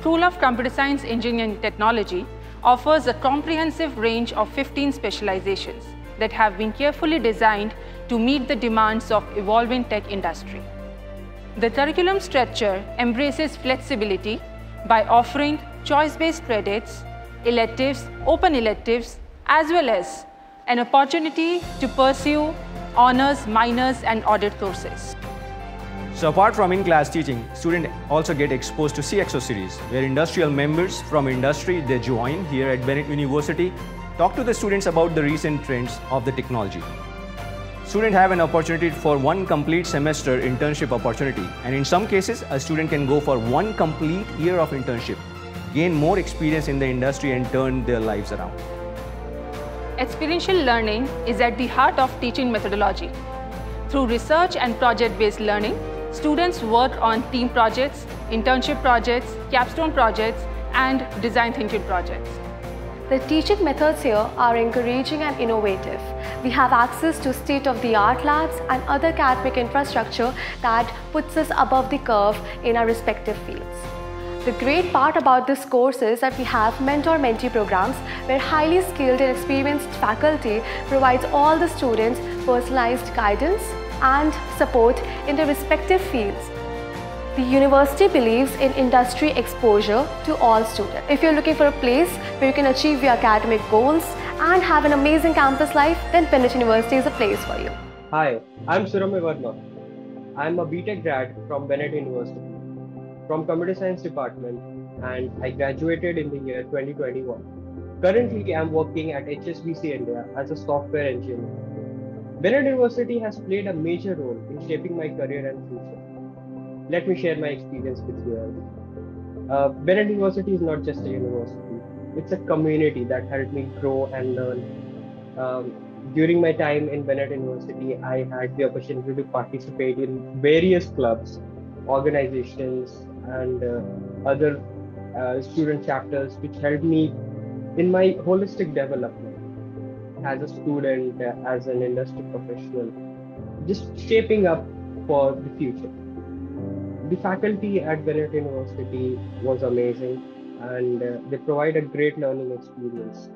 School of Computer Science, Engineering and Technology offers a comprehensive range of 15 specializations that have been carefully designed to meet the demands of evolving tech industry. The curriculum structure embraces flexibility by offering choice-based credits, electives, open electives, as well as an opportunity to pursue honors, minors, and audit courses. So apart from in-class teaching, students also get exposed to CXO series, where industrial members from industry they join here at Bennett University, talk to the students about the recent trends of the technology. Students have an opportunity for one complete semester internship opportunity, and in some cases, a student can go for one complete year of internship, gain more experience in the industry and turn their lives around. Experiential learning is at the heart of teaching methodology. Through research and project-based learning, students work on team projects, internship projects, capstone projects, and design thinking projects. The teaching methods here are encouraging and innovative. We have access to state-of-the-art labs and other academic infrastructure that puts us above the curve in our respective fields. The great part about this course is that we have mentor-mentee programs where highly skilled and experienced faculty provides all the students personalized guidance and support in their respective fields. The university believes in industry exposure to all students. If you're looking for a place where you can achieve your academic goals and have an amazing campus life, then Bennett University is a place for you. Hi, I'm Surami Verma. I'm a B.Tech grad from Bennett University, from Computer Science Department, and I graduated in the year 2021. Currently, I'm working at HSBC India as a software engineer. Bennett University has played a major role in shaping my career and future. Let me share my experience with you all. Bennett University is not just a university, it's a community that helped me grow and learn. During my time in Bennett University, I had the opportunity to participate in various clubs, organizations, and other student chapters, which helped me in my holistic development as a student, as an industry professional, just shaping up for the future. The faculty at Bennett University was amazing, and they provide a great learning experience.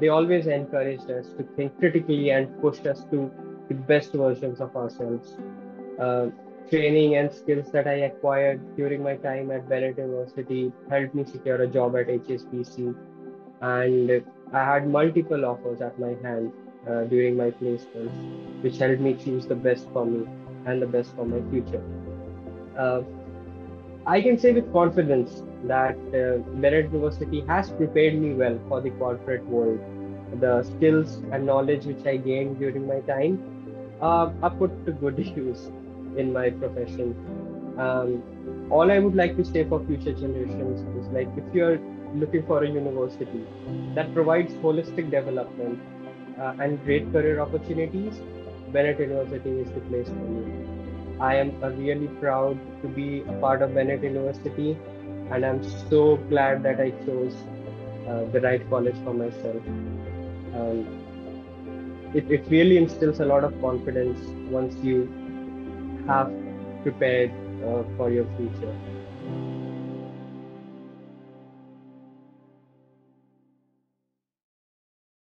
They always encouraged us to think critically and pushed us to the best versions of ourselves. Training and skills that I acquired during my time at Bennett University helped me secure a job at HSBC, and I had multiple offers at my hand during my placements, which helped me choose the best for me and the best for my future. I can say with confidence that Bennett University has prepared me well for the corporate world. The skills and knowledge which I gained during my time are put to good use in my profession. All I would like to say for future generations is, like, if you're looking for a university that provides holistic development and great career opportunities, Bennett University is the place for you. I am really proud to be a part of Bennett University, and I'm so glad that I chose the right college for myself. It really instills a lot of confidence once you have prepared for your future.